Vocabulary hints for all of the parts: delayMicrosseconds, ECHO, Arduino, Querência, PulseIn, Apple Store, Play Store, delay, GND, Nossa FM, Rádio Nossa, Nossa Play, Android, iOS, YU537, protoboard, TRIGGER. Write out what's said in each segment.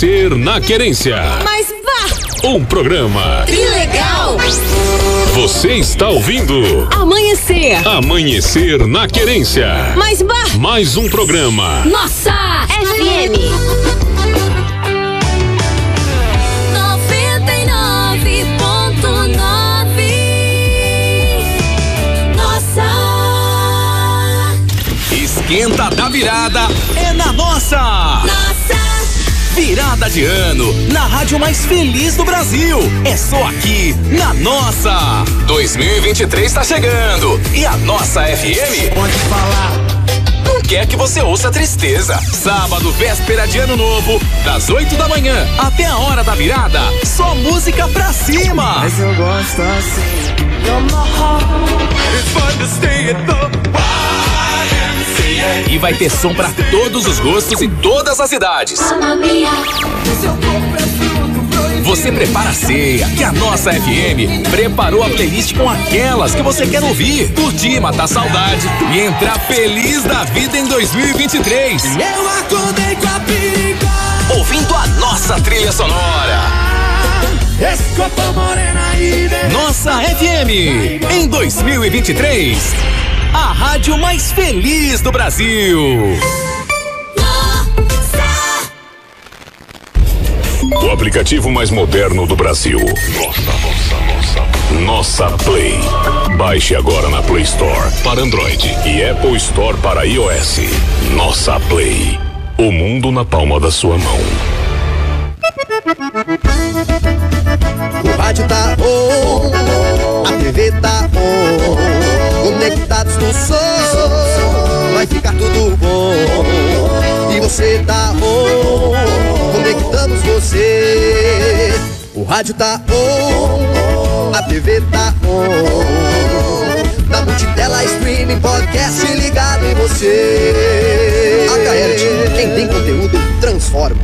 Crescer na Querência. Mas vá! Um programa trilegal. Você está ouvindo Amanhecer. Amanhecer na Querência. Mas vá! Mais um programa Nossa FM. Esquenta da virada é na nossa! Nossa! Virada de ano, na rádio mais feliz do Brasil. É só aqui, na nossa! 2023 tá chegando e a Nossa FM pode falar. Não quer que você ouça a tristeza. Sábado, véspera de ano novo, das 8 da manhã até a hora da virada, só música pra cima! Mas eu gosto assim. It's fun to stay at the bar. E vai ter som pra todos os gostos e todas as idades. Você prepara a ceia, que a Nossa FM preparou a playlist com aquelas que você quer ouvir, curtir, matar saudade e entrar feliz da vida em 2023. Eu acordei com a perigo, ouvindo a nossa trilha sonora. Nossa FM, em 2023. A rádio mais feliz do Brasil. Nossa. O aplicativo mais moderno do Brasil. Nossa Play. Baixe agora na Play Store para Android e Apple Store para iOS. Nossa Play. O mundo na palma da sua mão. O rádio tá on, a TV tá on. Conectados no som, vai ficar tudo bom. E você tá on, conectamos você. O rádio tá on, a TV tá on. Na multitela, streaming, podcast ligado em você. HL, quem tem conteúdo, transforma.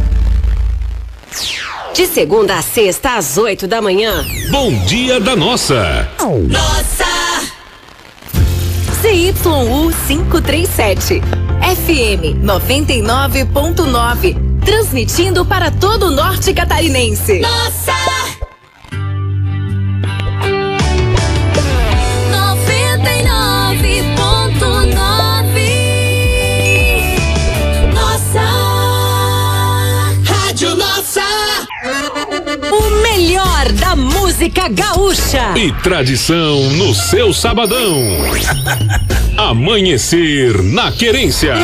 De segunda a sexta, às 8 da manhã. Bom dia da nossa. Nossa! YU537 FM 99.9, transmitindo para todo o norte catarinense. Nossa! 99.9, Nossa! Rádio Nossa! O melhor da música gaúcha e tradição no seu sabadão. Amanhecer na Querência.